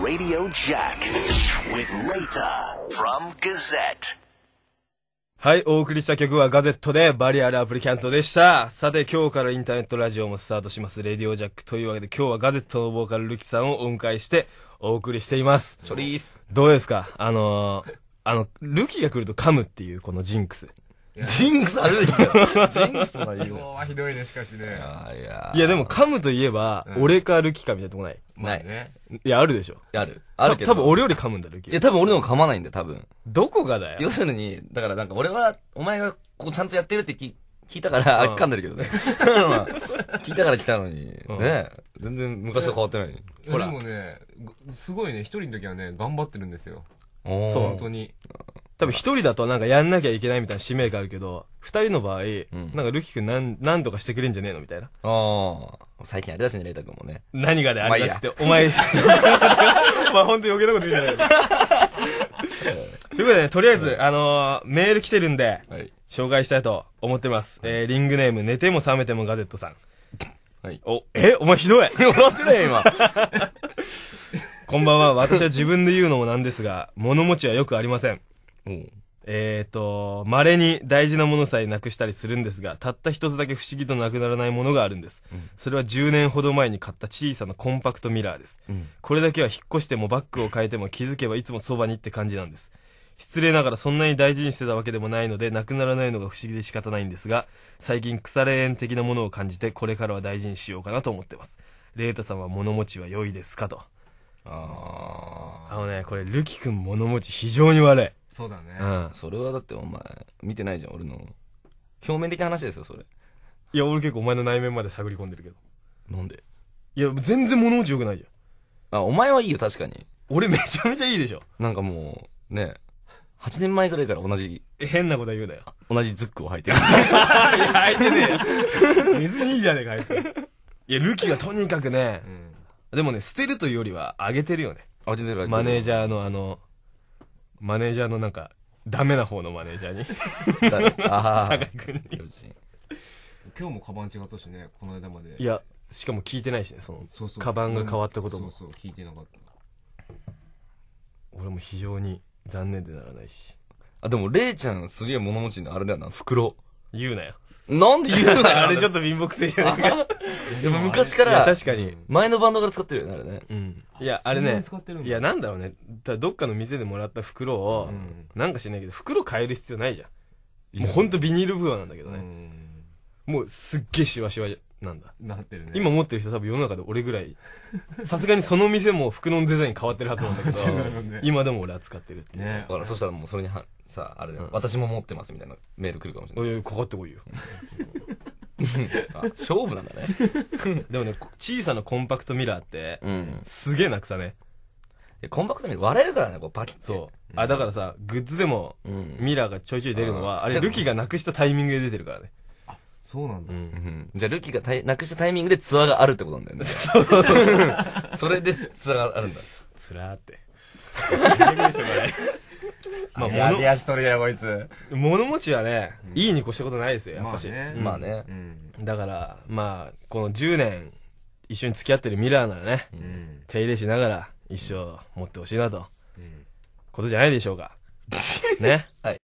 Radio Jack with Later from Gazette。 はい、お送りした曲はガゼットでバリアルアプリキャントでした。さて、今日からインターネットラジオもスタートします Radio Jack というわけで、今日はガゼットのボーカルルキさんをお迎えしてお送りしています。チョリース。どうですか？ルキが来ると噛むっていうこのジンクス。ジンクスあるでジンクスとか言う。今日はひどいね、しかしね。いや、でも噛むといえば、俺かルキかみたいなとこない。ないね。いや、あるでしょ。あるけど。多分俺より噛むんだ、ルキ。いや、多分俺の方が噛まないんだよ、多分。どこがだよ。要するに、だからなんか俺は、お前がこうちゃんとやってるって聞いたから、噛んでるけどね。聞いたから来たのに、ね。全然昔と変わってない。ほら。でもね、すごいね、一人の時はね、頑張ってるんですよ。そう、本当に。多分一人だとなんかやんなきゃいけないみたいな使命があるけど、二人の場合、なんかルキ君何とかしてくれんじゃねえのみたいな。最近あれだしね、レイタ君もね。何がであれだしって、お前、まあ本当に余計なこと言うんじゃないということでね、とりあえず、メール来てるんで、紹介したいと思ってます。リングネーム、寝ても覚めてもガゼットさん。お前ひどい笑ってないよ、今。こんばんは、私は自分で言うのもなんですが、物持ちはよくありません。稀に大事なものさえなくしたりするんですが、たった一つだけ不思議となくならないものがあるんです。それは10年ほど前に買った小さなコンパクトミラーです。これだけは引っ越してもバッグを変えても気づけばいつもそばにって感じなんです。失礼ながらそんなに大事にしてたわけでもないので、なくならないのが不思議で仕方ないんですが、最近腐れ縁的なものを感じて、これからは大事にしようかなと思ってます。レイタさんは物持ちは良いですかと。これルキ君物持ち非常に悪い。そうだね。それはだってお前見てないじゃん、俺の表面的な話ですよ、それ。いや、俺結構お前の内面まで探り込んでるけど。なんで？いや、全然物持ち良くないじゃん。お前はいいよ、確かに。俺めちゃめちゃいいでしょ。なんかもうね、8年前ぐらいから同じ。変なこと言うなよ。同じズックを履いてる。いや、履いてねえよ。別にいいじゃねえか、あいつ。いや、ルキがとにかくね、でもね、捨てるというよりは、あげてるよね。あげてる。マネージャーのマネージャーのなんか、ダメな方のマネージャーに。酒井君に。今日もカバン違ったしね、この間まで。いや、しかも聞いてないしね、その、カバンが変わったことも。そうそう、聞いてなかった。俺も非常に残念でならないし。でも、レイちゃんすげえ物持ちのあれだよな、袋。言うなよ。なんで言うのあれちょっと貧乏くせえじゃないか。でも昔から、確かに。前のバンドから使ってるよね、あれね。いや、あれね。いや、なんだろうね。どっかの店でもらった袋を、なんかしないけど、袋変える必要ないじゃん。もうほんとビニール袋なんだけどね。もうすっげえシワシワなんだ。なってるね。今持ってる人多分世の中で俺ぐらい。さすがにその店も袋のデザイン変わってるはずなんだけど、今でも俺は使ってるっていう。だからそしたらもうそれにさあ、あれだよ、私も持ってますみたいなメール来るかもしれない。かかってこいよ。勝負なんだね。でもね、小さなコンパクトミラーって、すげえなくさね。コンパクトミラー割れるからね、こうパキッて。そう。だからさ、グッズでも、ミラーがちょいちょい出るのは、あれ、ルキがなくしたタイミングで出てるからね。あ、そうなんだ。じゃあ、ルキがなくしたタイミングでツアーがあるってことなんだよね。そうそうそう。それでツアーがあるんだ。つらーって。最悪でしょ、これ。まあ、やりやしとるや、こいつ。物持ちはね、いいに越したことないですよ、やっぱし。まあね。だから、まあ、この10年、一緒に付き合ってるミラーならね、手入れしながら、一生持ってほしいなと、ことじゃないでしょうか。ね。はい。